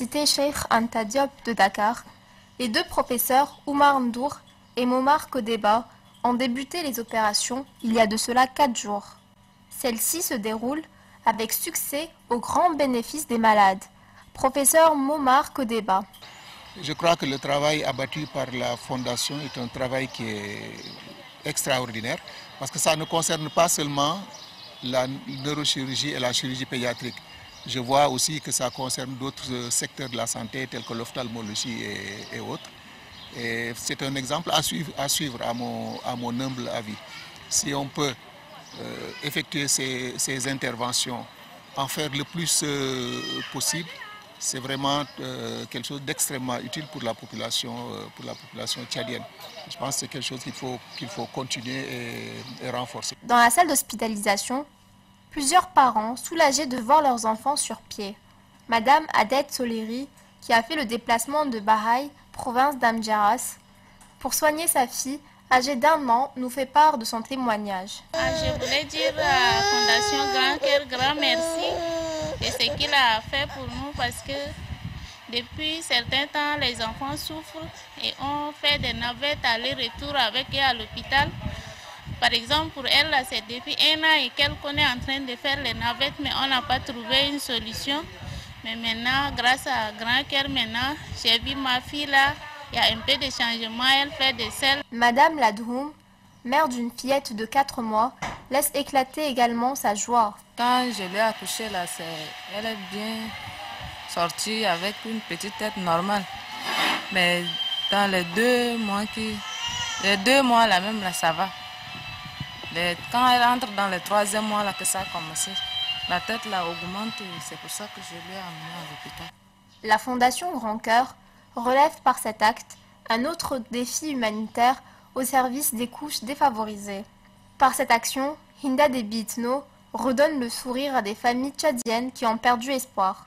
l'université Cheikh Anta Diop de Dakar, les deux professeurs Oumar Ndour et Momar Kodeba ont débuté les opérations il y a de cela 4 jours. Celles-ci se déroulent avec succès au grand bénéfice des malades. Professeur Momar Kodeba. Je crois que le travail abattu par la Fondation est un travail qui est extraordinaire parce que ça ne concerne pas seulement la neurochirurgie et la chirurgie pédiatrique. Je vois aussi que ça concerne d'autres secteurs de la santé tels que l'ophtalmologie et autres. Et c'est un exemple à suivre à mon humble avis. Si on peut effectuer ces interventions, en faire le plus possible, c'est vraiment quelque chose d'extrêmement utile pour la population tchadienne. Je pense que c'est quelque chose qu'il faut continuer et renforcer. Dans la salle d'hospitalisation, plusieurs parents soulagés de voir leurs enfants sur pied. Madame Adette Soleri, qui a fait le déplacement de Bahai, province d'Amjaras, pour soigner sa fille, âgée d'1 an, nous fait part de son témoignage. Je voulais dire à Fondation Grand-Cœur, grand merci de ce qu'il a fait pour nous parce que depuis certains temps, les enfants souffrent et on fait des navettes aller-retour avec eux à l'hôpital. Par exemple, pour elle, c'est depuis 1 an et quelques qu'on est en train de faire les navettes, mais on n'a pas trouvé une solution. Mais maintenant, grâce à Grand-Cœur, maintenant, j'ai vu ma fille là. Il y a un peu de changement, elle fait des selles. Madame Ladroum, mère d'une fillette de 4 mois, laisse éclater également sa joie. Quand je l'ai accouchée, là, elle est bien sortie avec une petite tête normale. Mais dans les 2 mois, là même, là, ça va. Quand elle entre dans le 3e mois, là, que ça a commencé, la tête là, augmente. C'est pour ça que je l'ai amenée à l'hôpital. La Fondation Grand-Cœur relève par cet acte un autre défi humanitaire au service des couches défavorisées. Par cette action, Hinda Debitno redonne le sourire à des familles tchadiennes qui ont perdu espoir.